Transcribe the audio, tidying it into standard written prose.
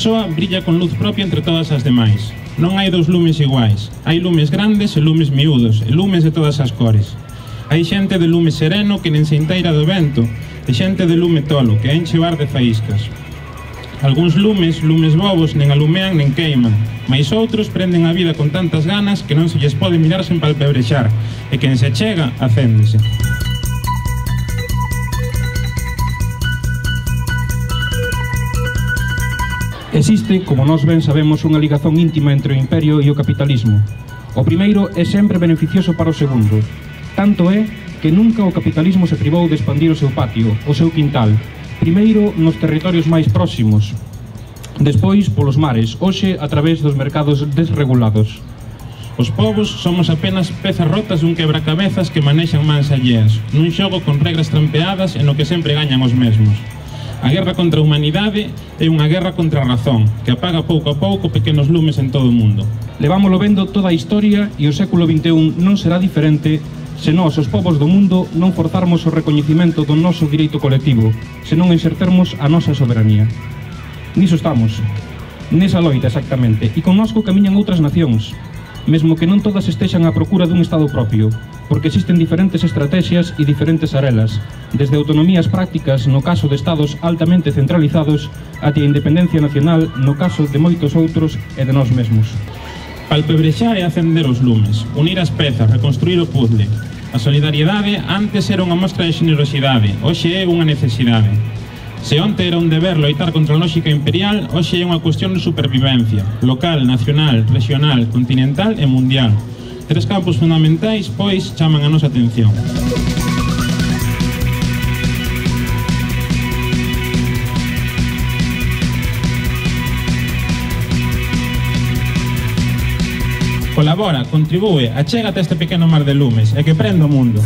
persoa brilla con luz propia entre todas as demais. Non hai dous lumes iguais, hai lumes grandes e lumes miúdos, e lumes de todas as cores. Hai xente de lume sereno que nen se inteira do vento, e xente de lume tolo que enche o ar de faíscas. Alguns lumes, lumes bobos, nen alumean nen queiman, mais outros prenden a vida con tantas ganas que non se lles pode mirar sen palpebrexar, e quen se chega, acéndese. Existe, como nós ben sabemos, unha ligazón íntima entre o imperio e o capitalismo. O primeiro é sempre beneficioso para o segundo. Tanto é que nunca o capitalismo se privou de expandir o seu patio, o seu quintal. Primeiro nos territorios máis próximos, despois polos mares, hoxe a través dos mercados desregulados. Os povos somos apenas pezas rotas dun quebracabezas que manexan mans alleas, nun xogo con regras trampeadas e no que sempre gañan os mesmos. A guerra contra a humanidade é unha guerra contra a razón, que apaga pouco a pouco pequenos lumes en todo o mundo. Levámolo vendo toda a historia e o século XXI non será diferente se nós, os povos do mundo, non forzarmos o recoñecimento do noso direito colectivo, se non exercermos a nosa soberanía. Niso estamos, nesa loita exactamente, e connosco camiñan outras nacións, mesmo que non todas estexan á procura dun Estado propio, porque existen diferentes estrategias e diferentes arelas, desde autonomías prácticas no caso de Estados altamente centralizados até a independencia nacional no caso de moitos outros e de nós mesmos. Palpebrexar é acender os lumes, unir as pezas, reconstruir o puzzle. A solidariedade antes era unha mostra de xenerosidade, hoxe é unha necesidade. Se onte era un deber loitar contra a lógica imperial, hoxe é unha cuestión de supervivencia, local, nacional, regional, continental e mundial. Tres campos fundamentais, pois, chaman a nosa atención. Colabora, contribúe, achégate a este pequeno mar de lumes e que prenda o mundo.